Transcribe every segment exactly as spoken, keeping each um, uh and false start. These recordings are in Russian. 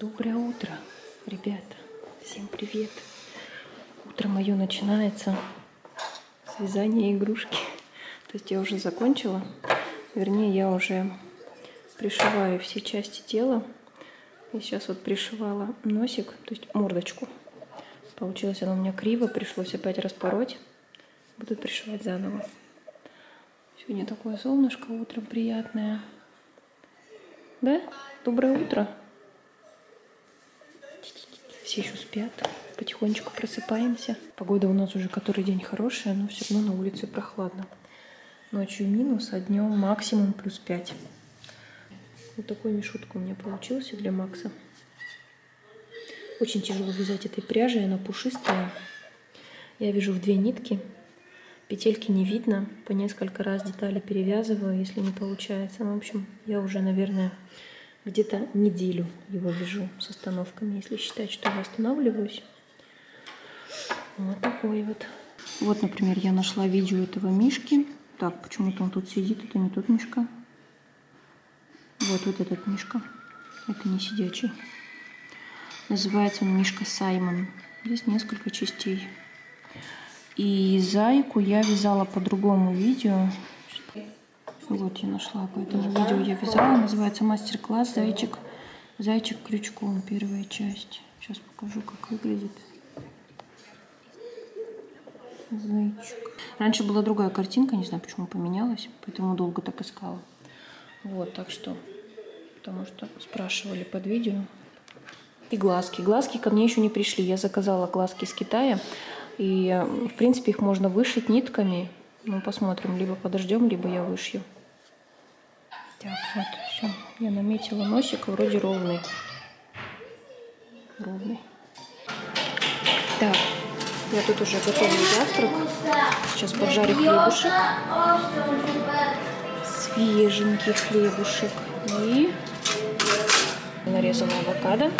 Доброе утро, ребята. Всем привет. Утро мое начинается с вязания игрушки. То есть я уже закончила. Вернее, я уже пришиваю все части тела. И сейчас вот пришивала носик, то есть мордочку. Получилось она у меня криво, пришлось опять распороть. Буду пришивать заново. Сегодня такое солнышко утром приятное. Да? Доброе утро. Все еще спят. Потихонечку просыпаемся. Погода у нас уже который день хорошая, но все равно на улице прохладно. Ночью минус, а днем максимум плюс пять. Вот такой мешутка у меня получился для Макса. Очень тяжело вязать этой пряжей, она пушистая. Я вяжу в две нитки. Петельки не видно, по несколько раз детали перевязываю, если не получается. Ну, в общем, я уже, наверное, где-то неделю его вяжу с остановками, если считать, что я останавливаюсь. Вот такой вот. Вот, например, я нашла видео этого мишки. Так, почему-то он тут сидит, это не тот мишка. Вот, вот этот мишка. Это не сидячий. Называется он мишка Саймон. Здесь несколько частей. И зайку я вязала по другому видео. Вот я нашла по этому видео. Я вязала. Называется мастер-класс «Зайчик». Зайчик крючком. Первая часть. Сейчас покажу, как выглядит. Зайчик. Раньше была другая картинка. Не знаю, почему поменялась. Поэтому долго так искала. Вот, так что. Потому что спрашивали под видео. И глазки. Глазки ко мне еще не пришли. Я заказала глазки из Китая. И, в принципе, их можно вышить нитками. Ну, посмотрим. Либо подождем, либо я вышью. Так, вот, все. Я наметила носик. Вроде ровный. Ровный. Так, я тут уже готовлю завтрак. Сейчас поджарю хлебушек. Свеженький хлебушек. И нарезанный авокадо.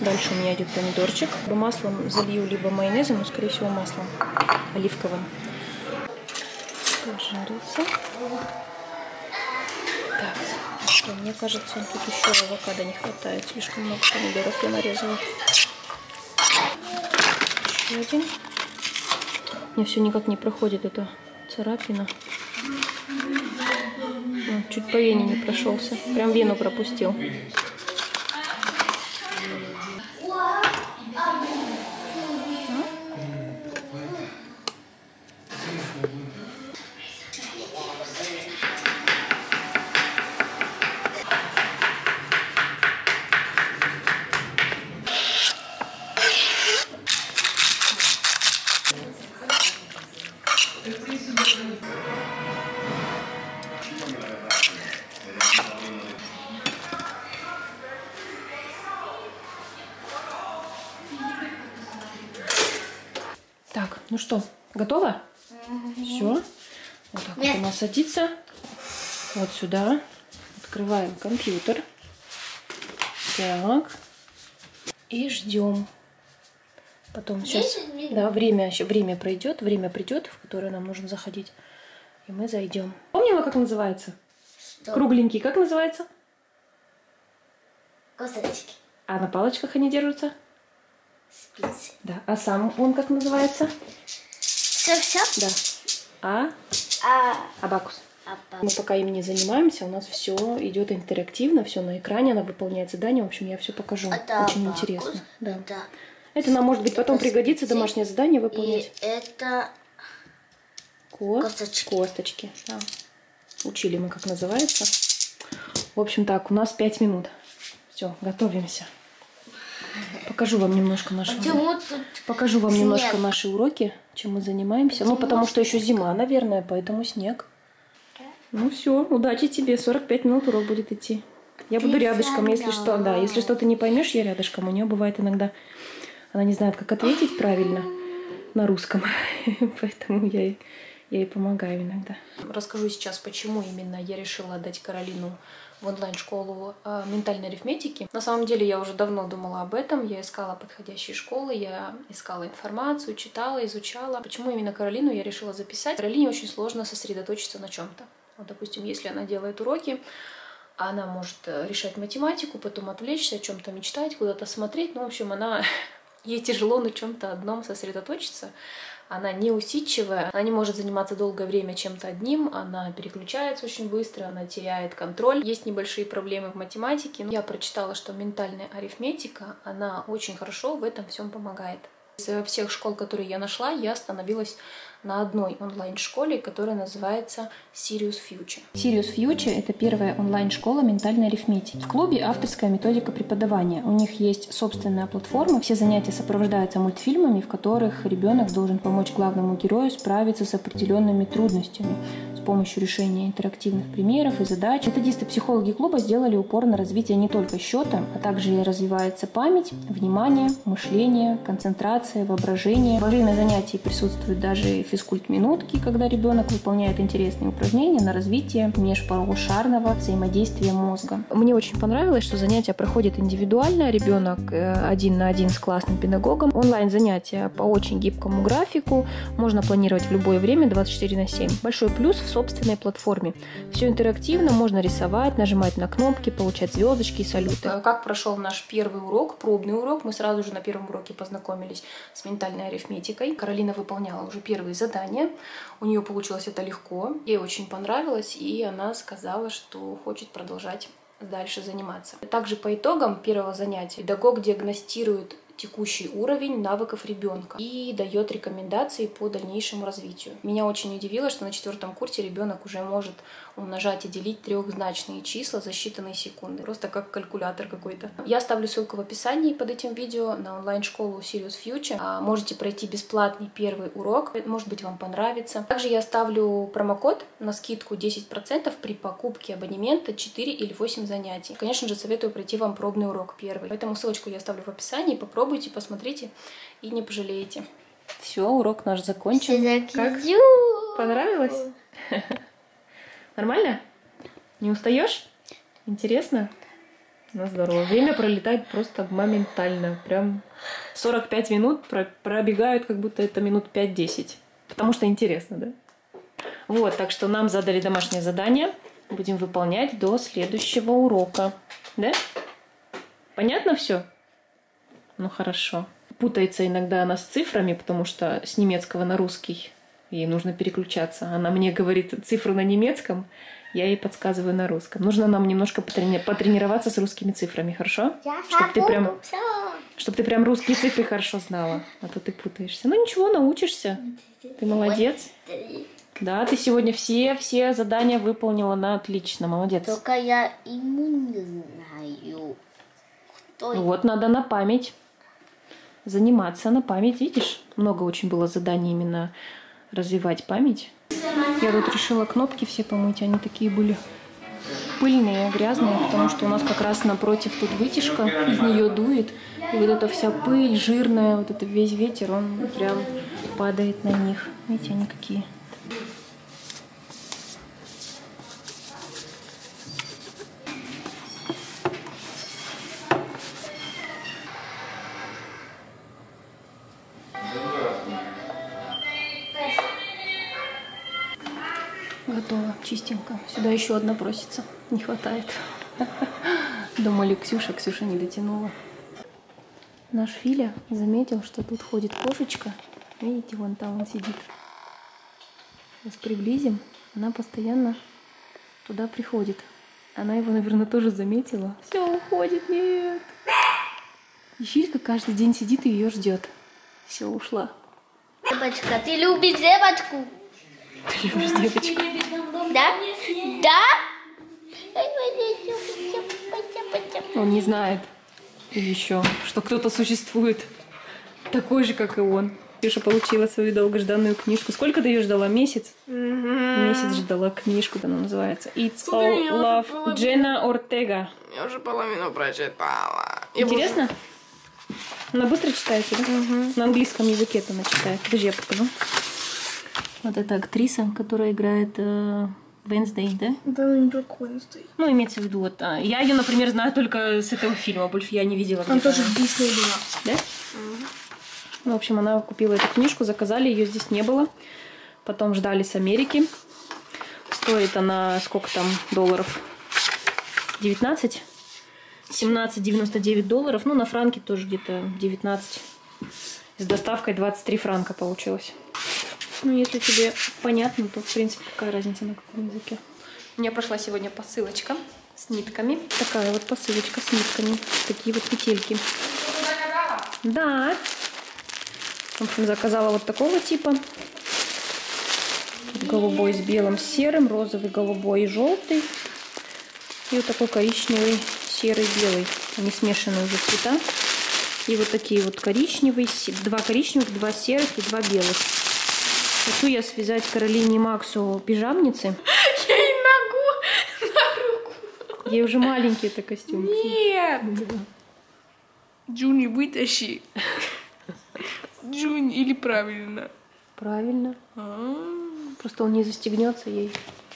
Дальше у меня идет помидорчик. Маслом залью, либо майонезом, но, скорее всего, маслом оливковым. Пожарился. Так, мне кажется, тут еще авокадо не хватает. Слишком много помидоров я нарезала. Еще один. Мне все никак не проходит эта царапина. Чуть по вене не прошелся. Прям вену пропустил. Так, ну что, готово? Mm-hmm. Все. Вот так вот она садится. Вот сюда. Открываем компьютер. Так. И ждем. Потом сейчас, да, время, время пройдет, время придет, в которое нам нужно заходить. И мы зайдем. Помнила, как называется? Что? Кругленький, как называется? Косточки. А на палочках они держатся? Спицы. Да. А сам он как называется? Все-все? Да. А? А... Абакус. Абакус. Мы пока им не занимаемся, у нас все идет интерактивно, все на экране, она выполняет задание. В общем, я все покажу. Это очень абакус. Интересно. Да. Да. Это нам, может быть, потом пригодится домашнее задание выполнять. И это Ко... косточки. Косточки. Да. Учили мы, как называется. В общем, так, у нас пять минут. Все, готовимся. Покажу вам немножко наши, покажу вам немножко наши уроки, чем мы занимаемся. Ну, потому что еще зима, наверное, поэтому снег. Ну все, удачи тебе. сорок пять минут урок будет идти. Я буду рядышком, если что. Да, если что-то не поймешь, я рядышком. У нее бывает иногда. Она не знает, как ответить правильно на русском. Поэтому я ей, я ей помогаю иногда. Расскажу сейчас, почему именно я решила отдать Каролину в онлайн-школу э, ментальной арифметики. На самом деле я уже давно думала об этом. Я искала подходящие школы, я искала информацию, читала, изучала. Почему именно Каролину я решила записать? Каролине очень сложно сосредоточиться на чем-то. Вот, допустим, если она делает уроки, Она может решать математику, потом отвлечься, о чем-то мечтать, куда-то смотреть. Ну, в общем, она... ей тяжело на чем-то одном сосредоточиться. Она неусидчивая, она не может заниматься долгое время чем-то одним, она переключается очень быстро, она теряет контроль. Есть небольшие проблемы в математике. Я прочитала, что ментальная арифметика, она очень хорошо в этом всем помогает. Из всех школ, которые я нашла, я остановилась на одной онлайн-школе, которая называется Sirius Future. Sirius Future — это первая онлайн-школа ментальной арифметики. В клубе авторская методика преподавания. У них есть собственная платформа, все занятия сопровождаются мультфильмами, в которых ребенок должен помочь главному герою справиться с определенными трудностями с помощью решения интерактивных примеров и задач. Методисты-психологи клуба сделали упор на развитие не только счета, а также развивается память, внимание, мышление, концентрация, воображение. Во время занятий присутствуют даже физкульт-минутки, когда ребенок выполняет интересные упражнения на развитие межполушарного взаимодействия мозга. Мне очень понравилось, что занятия проходят индивидуально, ребенок один на один с классным педагогом. Онлайн-занятия по очень гибкому графику, можно планировать в любое время двадцать четыре на семь. Большой плюс в собственной платформе. Все интерактивно, можно рисовать, нажимать на кнопки, получать звездочки и салюты. Как прошел наш первый урок, пробный урок, мы сразу же на первом уроке познакомились с ментальной арифметикой. Каролина выполняла уже первые задание. У нее получилось это легко. Ей очень понравилось, и она сказала, что хочет продолжать дальше заниматься. Также по итогам первого занятия педагог диагностирует текущий уровень навыков ребенка и дает рекомендации по дальнейшему развитию. Меня очень удивило, что на четвертом курсе ребенок уже может умножать и делить трехзначные числа за считанные секунды. Просто как калькулятор какой-то. Я оставлю ссылку в описании под этим видео на онлайн-школу Sirius Future. Можете пройти бесплатный первый урок. Может быть, вам понравится. Также я оставлю промокод на скидку десять процентов при покупке абонемента четыре или восемь занятий. Конечно же, советую пройти вам пробный урок первый. Поэтому ссылочку я оставлю в описании. Попробуйте. Попробуйте, посмотрите и не пожалеете. Все, урок наш закончен. Как? Понравилось? Нормально? Не устаешь? Интересно? Ну здорово. Время пролетает просто моментально. Прям сорок пять минут пробегают, как будто это минут пять-десять. Потому что интересно, да? Вот, так что нам задали домашнее задание. Будем выполнять до следующего урока. Да? Понятно все? Ну хорошо. Путается иногда она с цифрами, потому что с немецкого на русский ей нужно переключаться. Она мне говорит цифру на немецком, я ей подсказываю на русском. Нужно нам немножко потрени- потренироваться с русскими цифрами, хорошо? Чтобы ты, прям, чтобы ты прям русские цифры хорошо знала, а то ты путаешься. Ну ничего, научишься. Ты молодец. Да, ты сегодня все, все задания выполнила на отлично, молодец. Только я ему не знаю. Кто вот это? Надо на память. Заниматься на память, видишь? Много очень было заданий именно развивать память. Я тут решила кнопки все помыть, они такие были пыльные, грязные, потому что у нас как раз напротив тут вытяжка, из нее дует, и вот эта вся пыль жирная, вот это весь ветер, он прям падает на них. Видите, они какие. Готово, чистенько. Сюда еще одна просится. Не хватает. Думали, Ксюша, Ксюша не дотянула. Наш Филя заметил, что тут ходит кошечка. Видите, вон там он сидит. Сейчас приблизим. Она постоянно туда приходит. Она его, наверное, тоже заметила. Все, уходит, нет. И Филька каждый день сидит и ее ждет. Все, ушла. Девочка, ты любишь девочку? Ты любишь девочку? Да? Да? Он не знает еще, что кто-то существует такой же, как и он. Ксюша получила свою долгожданную книжку. Сколько ты ее ждала? Месяц? Mm-hmm. Месяц ждала книжку, она называется. It's all love. Половину... Jenna Ortega. Я уже половину прочитала. Интересно? Она быстро читается, да? Mm-hmm. На английском языке она читает. Подожди, я покажу. Вот эта актриса, которая играет э, Wednesday, да? Да, не только Wednesday. Ну, имеется в виду, вот. А, я ее, например, знаю только с этого фильма, больше я не видела. Она тоже в Disney была. Да? Mm-hmm. Ну, в общем, она купила эту книжку, заказали, ее здесь не было. Потом ждали с Америки. Стоит она сколько там долларов? девятнадцать, семнадцать девяносто девять долларов. Ну, на франки тоже где-то девятнадцать. С доставкой двадцать три франка получилось. Ну, если тебе понятно, то, в принципе, какая разница, на каком языке. У меня прошла сегодня посылочка с нитками. Такая вот посылочка с нитками. Такие вот петельки. Ты заказала? Да. В общем, заказала вот такого типа. Тут голубой с белым, с серым, розовый, голубой и желтый. И вот такой коричневый, серый, белый. Они смешаны уже цвета. И вот такие вот коричневые, два коричневых, два серых и два белых. Хочу я связать Каролине и Максу пижамницы. Я ей ногу на руку. Ей уже маленькие это костюмы. Нет! Да. Джуни, вытащи. Джуни, или правильно? Правильно. А-а-а. Просто он не застегнется ей.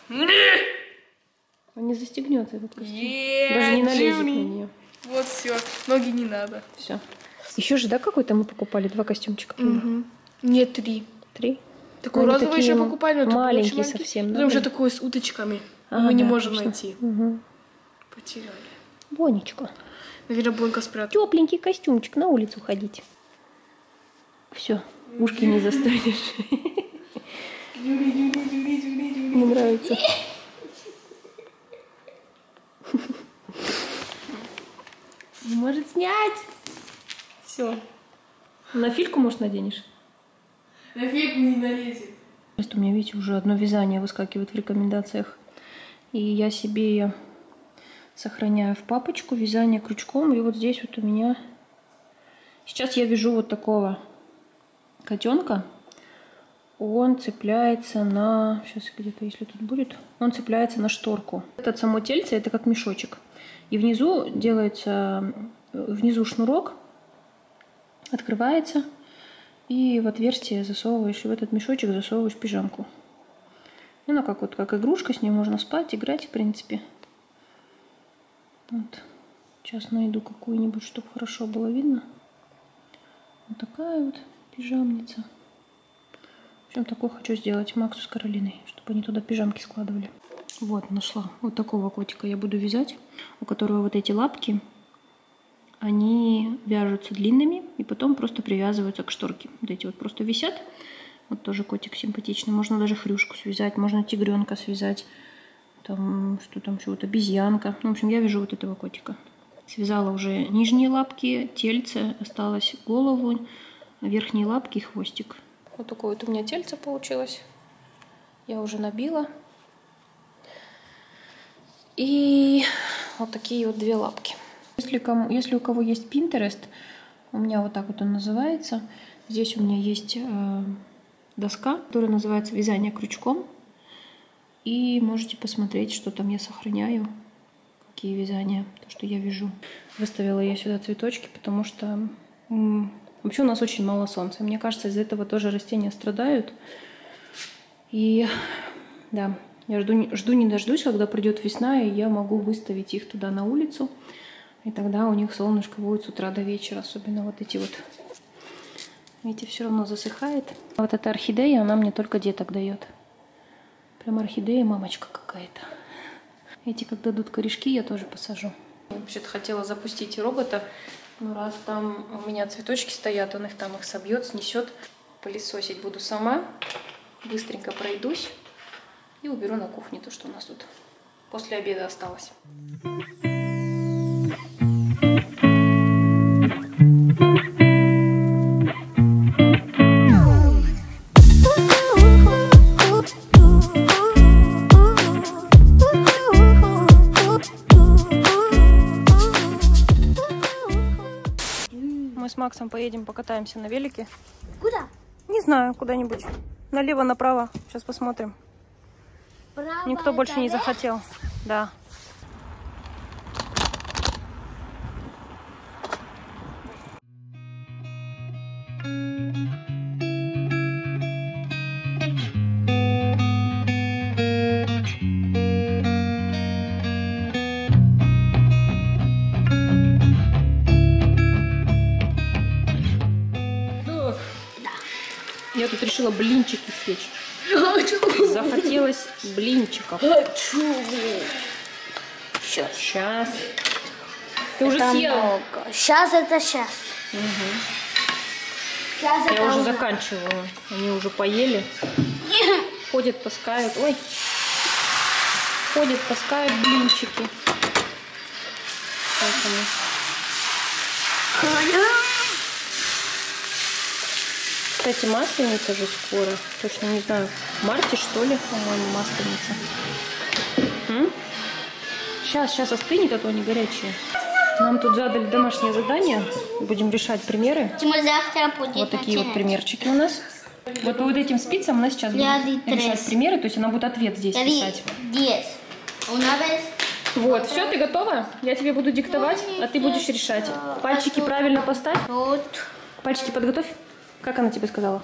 Он не застегнется этот костюм. Е-е-е, даже не налезет Джуни. На нее. Вот все, ноги не надо. Все. Еще же, да, какой-то мы покупали? Два костюмчика. Угу. Нет, три. Три? Такой ну, розовый еще покупали. Но маленький совсем. Потом уже такой с уточками. А, мы да, не можем точно. Найти. Угу. Потеряли. Бонечка. Наверное, Бонька спрятала. Тепленький костюмчик, на улицу ходить. Все, ушки не застанешь. Мне нравится. Не может снять. Все. На фильку, может, наденешь? На фильку не налезет. У меня, видите, уже одно вязание выскакивает в рекомендациях. И я себе сохраняю в папочку вязание крючком. И вот здесь вот у меня... Сейчас я вяжу вот такого котенка. Он цепляется на... Сейчас где-то, если тут будет... Он цепляется на шторку. Это само тельце, это как мешочек. И внизу делается, внизу шнурок, открывается, и в отверстие засовываешь, и в этот мешочек засовываешь пижамку. И ну, как вот, как игрушка, с ней можно спать, играть, в принципе. Вот. Сейчас найду какую-нибудь, чтобы хорошо было видно. Вот такая вот пижамница. В общем, такой хочу сделать Максу с Каролиной, чтобы они туда пижамки складывали. Вот, нашла. Вот такого котика я буду вязать, у которого вот эти лапки, они вяжутся длинными и потом просто привязываются к шторке. Вот эти вот просто висят. Вот тоже котик симпатичный. Можно даже хрюшку связать, можно тигренка связать. Там, что там, чего-то, обезьянка. Ну, в общем, я вяжу вот этого котика. Связала уже нижние лапки, тельце, осталось голову, верхние лапки и хвостик. Вот такое вот у меня тельце получилось. Я уже набила. И вот такие вот две лапки. Если, кому, если у кого есть Pinterest, у меня вот так вот он называется. Здесь у меня есть э, доска, которая называется «Вязание крючком». И можете посмотреть, что там я сохраняю, какие вязания, то, что я вяжу. Выставила я сюда цветочки, потому что м-м, вообще у нас очень мало солнца. Мне кажется, из-за этого тоже растения страдают. И да... Я жду, жду не дождусь, когда придет весна, и я могу выставить их туда на улицу. И тогда у них солнышко будет с утра до вечера, особенно вот эти вот. Видите, все равно засыхает. А вот эта орхидея, она мне только деток дает. Прям орхидея мамочка какая-то. Эти, как дадут корешки, я тоже посажу. Я вообще-то хотела запустить робота, но раз там у меня цветочки стоят, он их там их собьет, снесет. Пылесосить буду сама. Быстренько пройдусь. И уберу на кухне то, что у нас тут после обеда осталось. Мы с Максом поедем, покатаемся на велике. Куда? Не знаю, куда-нибудь. Налево, направо. Сейчас посмотрим. Право, никто больше не захотел. Да. Так. Я тут решила блинчики испечь. Захотелось блинчиков. Хочу. Сейчас. Сейчас. Ты это уже съела? Много. Сейчас это сейчас. Угу. Сейчас Я это уже много. заканчиваю. Они уже поели. Ходят, пускают. Ой. Ходят, пускают блинчики. Поэтому. Кстати, масленица же скоро. Точно не знаю. В марте, что ли, по-моему, масленица. М? Сейчас, сейчас остынет, а то они горячие. Нам тут задали домашнее задание. Будем решать примеры. Вот такие вот примерчики у нас. Вот по вот этим спицам она сейчас будет решать примеры. То есть она будет ответ здесь писать. Вот, все, ты готова? Я тебе буду диктовать, а ты будешь решать. Пальчики правильно поставь. Пальчики подготовь. Как она тебе сказала?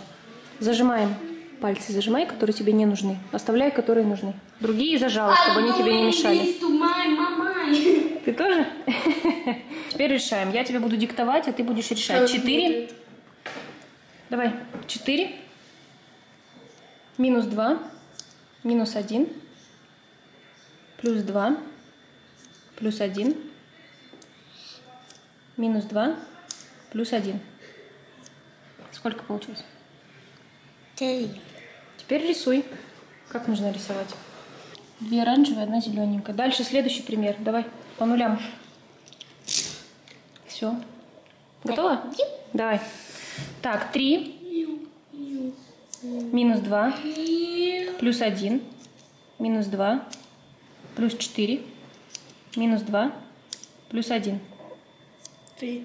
Зажимаем. Пальцы зажимай, которые тебе не нужны. Оставляй, которые нужны. Другие зажала, чтобы они тебе не мешали. Ты тоже? Теперь решаем. Я тебе буду диктовать, а ты будешь решать. Четыре. Давай. Четыре. Минус два. Минус один. Плюс два. Плюс один. Минус два. Плюс один. Сколько получилось? Три. Теперь рисуй. Как нужно рисовать? Две оранжевые, одна зелененькая. Дальше следующий пример. Давай по нулям. Все. Готово? Давай. Так, три. Минус два. Плюс один. Минус два. Плюс четыре. Минус два. Плюс один. Три.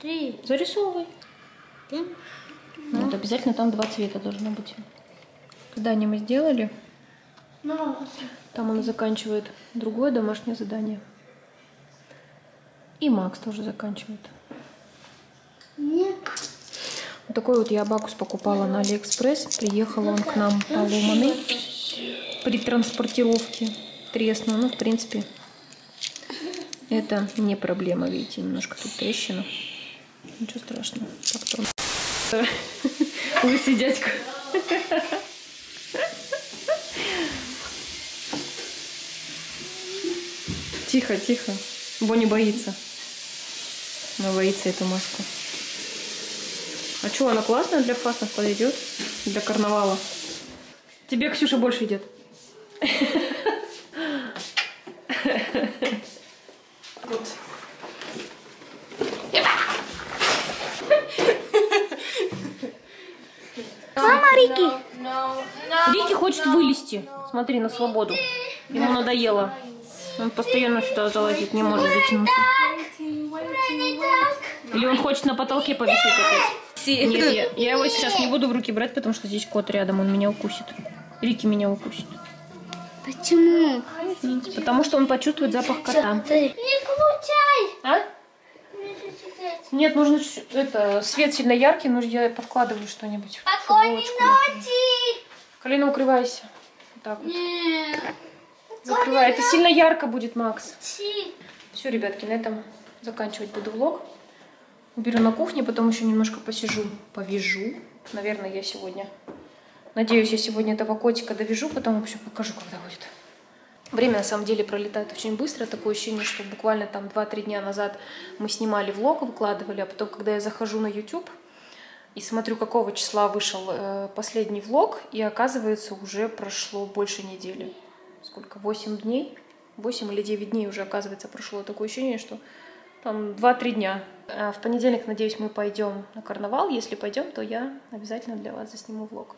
Три. Зарисовывай. Да? Ну, вот обязательно там два цвета должно быть. Задание мы сделали. Но. Там она заканчивает другое домашнее задание. И Макс тоже заканчивает. Нет. Вот такой вот я абакус покупала на Алиэкспресс. Приехал он к нам поломанный. При транспортировке треснул. Ну, в принципе, это не проблема. Видите, немножко тут трещина. Ничего страшного. Как-то он... Лысый дядька. Тихо, тихо. Бонни боится. Она боится эту маску. А что, она классная для фастов подойдет? Для карнавала. Тебе, Ксюша, больше идет. Вот. Мама Рики. Рики хочет вылезти. Смотри, на свободу. Ему надоело. Он постоянно что-то залазит, не может затянуться. Или он хочет на потолке повисеть опять. Нет, я, я его сейчас не буду в руки брать, потому что здесь кот рядом, он меня укусит. Рики меня укусит. Почему? Потому что он почувствует запах кота. Не включай! А? Нет, нужно это, свет сильно яркий, но я подкладываю что-нибудь. Спокойной ночи! Каролина, укрывайся. Вот так вот. Закрывай. Это сильно ярко будет, Макс. Все, ребятки, на этом заканчивать буду влог. Уберу на кухне, потом еще немножко посижу, повяжу. Наверное, я сегодня... Надеюсь, я сегодня этого котика довяжу, потом вообще покажу, когда будет. Время, на самом деле, пролетает очень быстро. Такое ощущение, что буквально там два-три дня назад мы снимали влог, выкладывали. А потом, когда я захожу на YouTube и смотрю, какого числа вышел э, последний влог, и оказывается, уже прошло больше недели. Сколько? восемь дней? восемь или девять дней уже, оказывается, прошло. Такое ощущение, что там два-три дня. А в понедельник, надеюсь, мы пойдем на карнавал. Если пойдем, то я обязательно для вас засниму влог.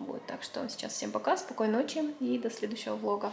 Вот, так что сейчас всем пока, спокойной ночи и до следующего влога.